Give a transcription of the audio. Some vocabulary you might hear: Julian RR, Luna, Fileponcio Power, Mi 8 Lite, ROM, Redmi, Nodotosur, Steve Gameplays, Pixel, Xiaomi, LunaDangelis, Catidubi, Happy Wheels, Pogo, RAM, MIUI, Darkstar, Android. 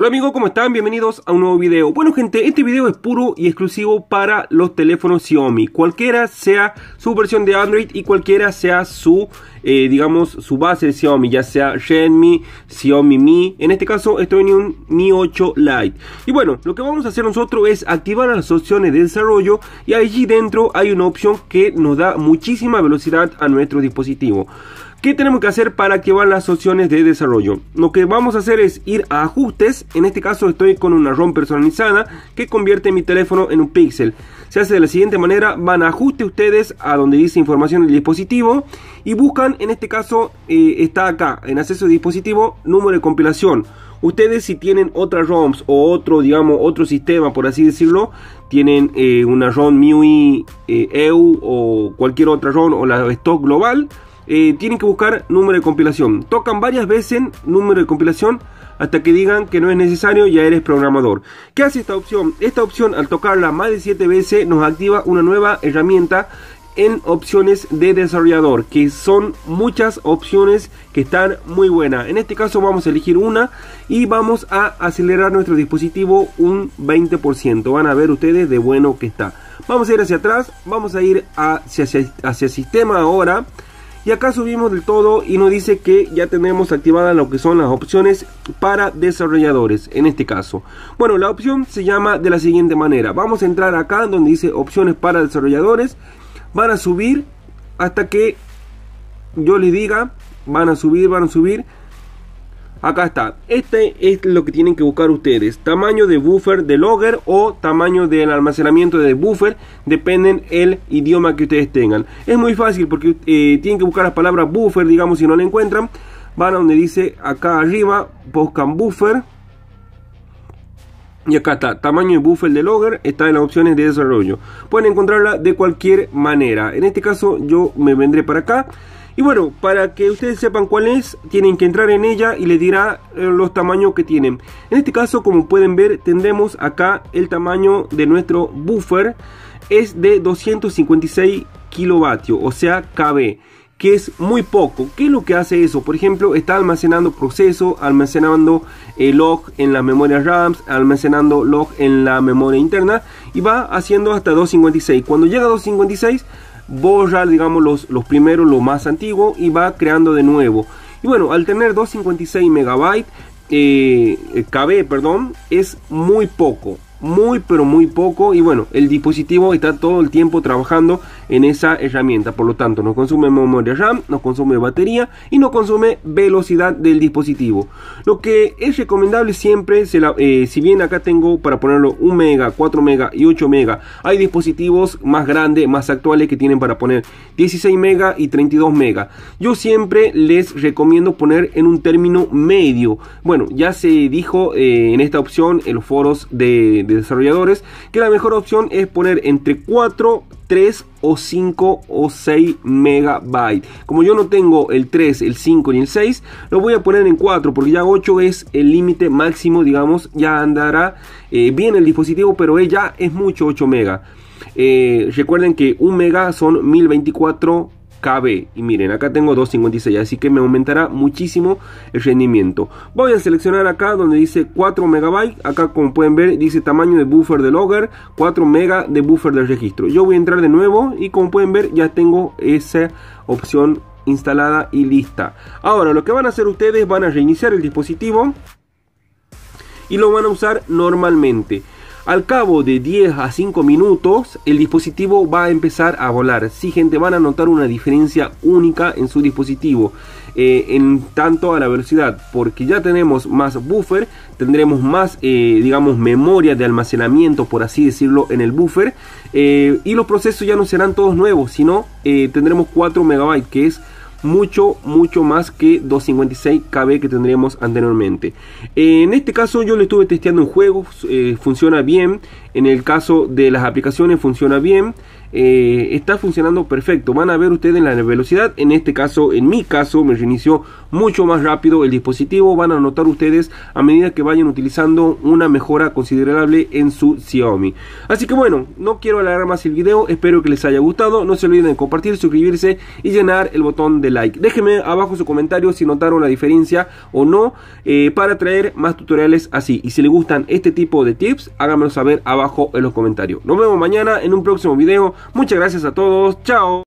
Hola amigos, ¿cómo están? Bienvenidos a un nuevo video. Bueno gente, este video es puro y exclusivo para los teléfonos Xiaomi, cualquiera sea su versión de Android y cualquiera sea su, digamos, su base de Xiaomi, ya sea Redmi, Xiaomi Mi. En este caso estoy en un Mi 8 Lite. Y bueno, lo que vamos a hacer nosotros es activar las opciones de desarrollo y allí dentro hay una opción que nos da muchísima velocidad a nuestro dispositivo. ¿Qué tenemos que hacer para activar las opciones de desarrollo? Lo que vamos a hacer es ir a ajustes. En este caso estoy con una ROM personalizada que convierte mi teléfono en un Pixel. Se hace de la siguiente manera, van a ajuste ustedes a donde dice información del dispositivo y buscan, en este caso está acá, en acceso a dispositivo, número de compilación. Ustedes si tienen otras ROMs o otro, digamos, otro sistema, por así decirlo, tienen una ROM MIUI EU o cualquier otra ROM o la stock global, tienen que buscar número de compilación. Tocan varias veces número de compilación hasta que digan que no es necesario, ya eres programador. ¿Qué hace esta opción? Esta opción, al tocarla más de 7 veces, nos activa una nueva herramienta en opciones de desarrollador, que son muchas opciones que están muy buenas. En este caso vamos a elegir una y vamos a acelerar nuestro dispositivo un 20%. Van a ver ustedes de bueno que está. Vamos a ir hacia atrás, vamos a ir hacia sistema ahora. Y acá subimos del todo y nos dice que ya tenemos activadas lo que son las opciones para desarrolladores, en este caso. Bueno, la opción se llama de la siguiente manera. Vamos a entrar acá donde dice opciones para desarrolladores. Van a subir hasta que yo les diga, van a subir, van a subir. Acá está. Este es lo que tienen que buscar ustedes. Tamaño de buffer de logger o tamaño del almacenamiento de buffer. Dependen el idioma que ustedes tengan. Es muy fácil porque tienen que buscar las palabras buffer. Digamos, si no la encuentran, van a donde dice acá arriba. Buscan buffer. Y acá está. Tamaño de buffer de logger. Está en las opciones de desarrollo. Pueden encontrarla de cualquier manera. En este caso yo me vendré para acá. Y bueno, para que ustedes sepan cuál es, tienen que entrar en ella y les dirá los tamaños que tienen. En este caso, como pueden ver, tendremos acá el tamaño de nuestro buffer. Es de 256 kilovatios, o sea KB, que es muy poco. ¿Qué es lo que hace eso? Por ejemplo, está almacenando procesos, almacenando log en las memorias RAM, almacenando log en la memoria interna y va haciendo hasta 256. Cuando llega a 256... borra, digamos, los primeros, los más antiguos, y va creando de nuevo. Y bueno, al tener 256 megabytes KB, perdón, es muy poco, muy pero muy poco. Y bueno, el dispositivo está todo el tiempo trabajando en esa herramienta, por lo tanto no consume memoria RAM, no consume batería y no consume velocidad del dispositivo. Lo que es recomendable siempre, si bien acá tengo para ponerlo 1 mega, 4 mega y 8 mega, hay dispositivos más grandes, más actuales que tienen para poner 16 mega y 32 mega. Yo siempre les recomiendo poner en un término medio. Bueno, ya se dijo en esta opción en los foros de desarrolladores que la mejor opción es poner entre 4, 3 o 5 o 6 megabytes. Como yo no tengo el 3, el 5 ni el 6, lo voy a poner en 4 porque ya 8 es el límite máximo, digamos. Ya andará bien el dispositivo, pero ya es mucho 8 megas. Recuerden que 1 mega son 1024 KB y miren, acá tengo 256, así que me aumentará muchísimo el rendimiento. Voy a seleccionar acá donde dice 4 MB. Acá, como pueden ver, dice tamaño de buffer de logger, 4 MB de buffer de registro. Yo voy a entrar de nuevo y como pueden ver ya tengo esa opción instalada y lista. Ahora lo que van a hacer ustedes, van a reiniciar el dispositivo y lo van a usar normalmente. Al cabo de 10 a 5 minutos el dispositivo va a empezar a volar. Sí gente, van a notar una diferencia única en su dispositivo en tanto a la velocidad, porque ya tenemos más buffer, tendremos más digamos memoria de almacenamiento, por así decirlo, en el buffer y los procesos ya no serán todos nuevos, sino tendremos 4 MB, que es mucho más que 256 KB que tendríamos anteriormente. En este caso yo lo estuve testeando en juegos, funciona bien. En el caso de las aplicaciones funciona bien, está funcionando perfecto. Van a ver ustedes la velocidad. En este caso, en mi caso, me reinició mucho más rápido el dispositivo. Van a notar ustedes a medida que vayan utilizando una mejora considerable en su Xiaomi. Así que bueno, no quiero alargar más el video, espero que les haya gustado. No se olviden de compartir, suscribirse y llenar el botón de de like. Déjenme abajo su comentario si notaron la diferencia o no, para traer más tutoriales así. Y si les gustan este tipo de tips, háganmelo saber abajo en los comentarios. Nos vemos mañana en un próximo video. Muchas gracias a todos. Chao.